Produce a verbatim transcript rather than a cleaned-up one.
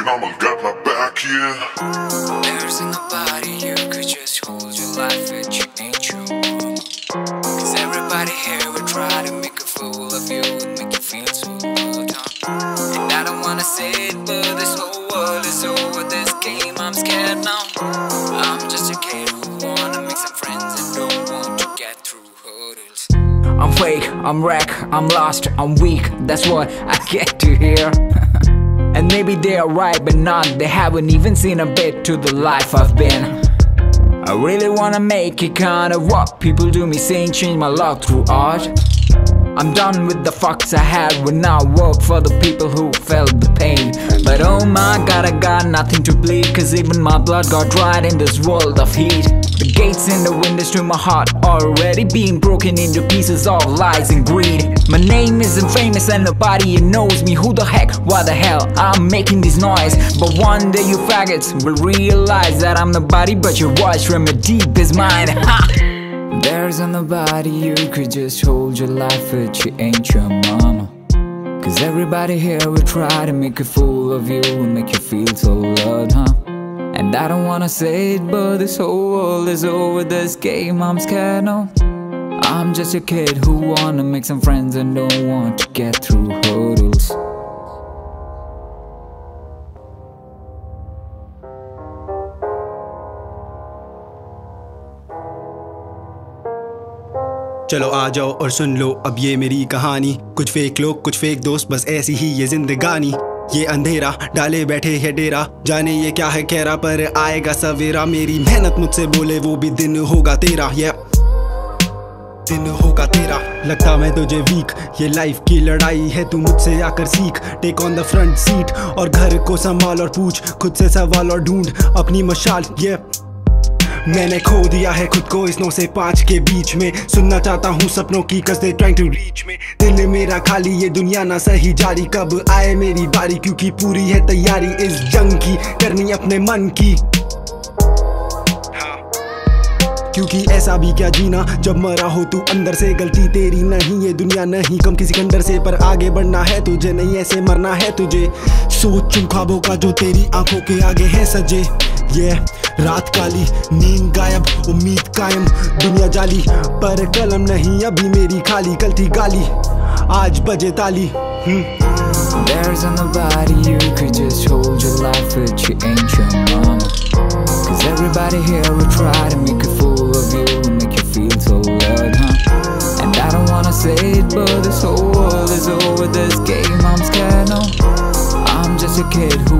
and I'ma got my back, yeah. There's nobody you could just hold your life, but you ain't true. Cause everybody here would try to make a fool of you and make you feel so low down. And I don't wanna say it, but this whole world is over this game, I'm scared now. I'm just a kid who wanna make some friends and don't want to get through hurdles. I'm fake, I'm wreck, I'm lost, I'm weak, that's what I get to hear. And maybe they are right, but not, they haven't even seen a bit to the life I've been. I really wanna make it kinda what people do me saying, change my luck through art. I'm done with the fucks I had when I worked for the people who felt the pain. But oh my god, I got nothing to bleed, cause even my blood got dried in this world of heat. The gates and the windows to my heart already being broken into pieces of lies and greed. My name isn't famous and nobody knows me. Who the heck, why the hell I'm making this noise? But one day you faggots will realize that I'm nobody but your voice from your deepest mind. Ha! There's nobody you could just hold your life, but you ain't your mama. Cause everybody here will try to make a fool of you and make you feel so loved, huh? And I don't wanna say it, but this whole world is over this game, I'm scared now. I'm just a kid who wanna make some friends and don't want to get through hurdles. चलो आ जाओ और सुन लो अब ये मेरी कहानी, कुछ fake लोग कुछ फेक दोस्त, बस ऐसी ही ये जिंदगानी। ये अंधेरा डाले बैठे है डेरा, जाने ये क्या है कहरा, पर आएगा सवेरा। मेरी मेहनत मुझसे बोले वो भी दिन होगा तेरा, ये दिन होगा तेरा। लगता मैं तुझे वीक, ये लाइफ की लड़ाई है, तू मुझसे आकर सीख। Take on the front seat और घर को संभाल, और पूछ खुद से सवाल और ढूंढ अपनी मशाल। ये मैंने खो दिया है खुद को इस नौ से पाँच के बीच में, सुनना चाहता हूँ सपनों की cause they trying to reach me। दिल मेरा खाली ये दुनिया ना सही जारी, कब आए मेरी बारी क्योंकि पूरी है तैयारी इस जंग की, करनी अपने मन की। क्योंकि ऐसा भी क्या जीना जब मरा हो तू अंदर से, गलती तेरी नहीं ये दुनिया नहीं कम किसी के अंदर से, पर आगे बढ़ना है तुझे नहीं ऐसे मरना है तुझे। सोच उन ख्वाबों का जो तेरी आंखों के आगे है सजे, ये रात काली नींद गायब उम्मीद कायम, दुनिया जाली पर कलम नहीं अभी मेरी खाली, कल थी गाली आज बजे ताली। There's nobody you could just hold your life, but you ain't your mama. Cause everybody here will try to make a fool of you, make you feel so loved, huh? And I don't wanna say it, but this whole world is over this game, I'm scared now. I'm just a kid who